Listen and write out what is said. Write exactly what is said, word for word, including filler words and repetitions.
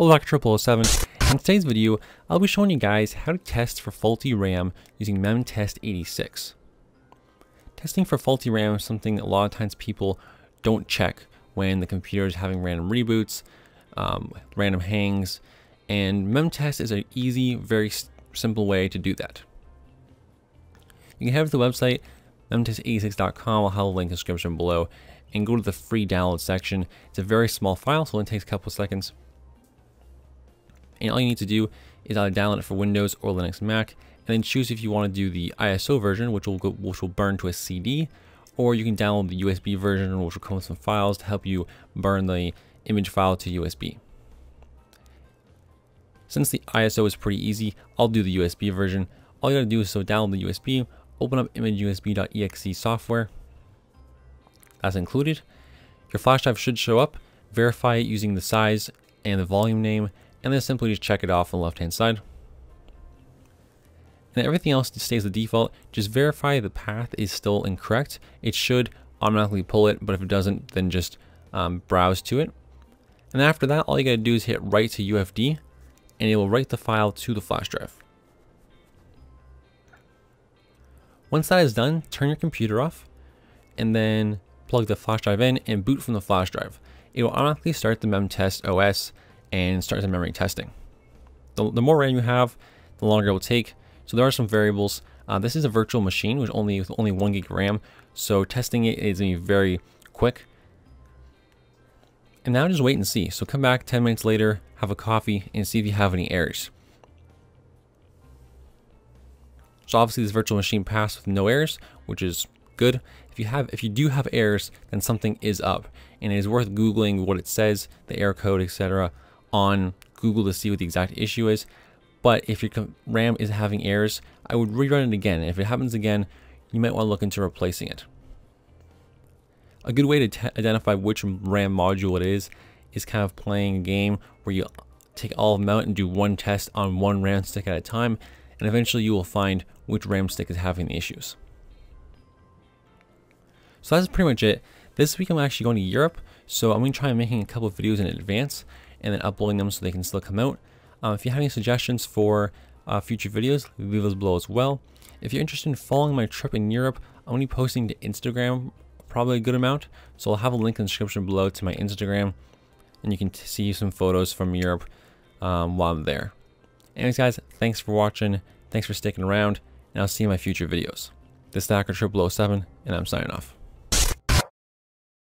Hello, Hacker zero zero zero seven. In today's video, I'll be showing you guys how to test for faulty RAM using Memtest eighty-six. Testing for faulty RAM is something that a lot of times people don't check when the computer is having random reboots, um, random hangs, and Memtest is an easy, very simple way to do that. You can head to the website, memtest eighty-six dot com, I'll have a link in the description below, and go to the free download section. It's a very small file, so it only takes a couple of seconds. And all you need to do is either download it for Windows or Linux Mac, and then choose if you want to do the I S O version, which will go, which will burn to a C D, or you can download the U S B version, which will come with some files to help you burn the image file to U S B. Since the I S O is pretty easy, I'll do the U S B version. All you gotta do is so download the U S B, open up image U S B dot E X E software, that's included. Your flash drive should show up. Verify it using the size and the volume name, and then simply just check it off on the left hand side. And everything else stays the default. Just verify the path is still incorrect. It should automatically pull it, but if it doesn't, then just um, browse to it. And after that, all you gotta do is hit write to U F D, and it will write the file to the flash drive. Once that is done, turn your computer off, and then plug the flash drive in and boot from the flash drive. It will automatically start the Memtest O S and start the memory testing. The, the more RAM you have, the longer it will take. So there are some variables. Uh, this is a virtual machine with only, with only one gig RAM, so testing it is going to be very quick. And now just wait and see. So come back ten minutes later, have a coffee, and see if you have any errors. So obviously this virtual machine passed with no errors, which is good. If you have, if you do have errors, then something is up, and it is worth Googling what it says, the error code, et cetera, on Google to see what the exact issue is. But if your RAM is having errors, I would rerun it again. If it happens again, you might want to look into replacing it. A good way to identify which RAM module it is is kind of playing a game where you take all of them out and do one test on one RAM stick at a time, and eventually you will find which RAM stick is having the issues. So that's pretty much it. This week I'm actually going to Europe, so I'm going to try making a couple of videos in advance and then uploading them so they can still come out. Um, if you have any suggestions for uh, future videos, leave those below as well. If you're interested in following my trip in Europe, I'm going to be posting to Instagram probably a good amount, so I'll have a link in the description below to my Instagram, and you can t see some photos from Europe um, while I'm there. Anyways guys, thanks for watching, thanks for sticking around, and I'll see you in my future videos. This is the Hacker zero zero zero seven, and I'm signing off.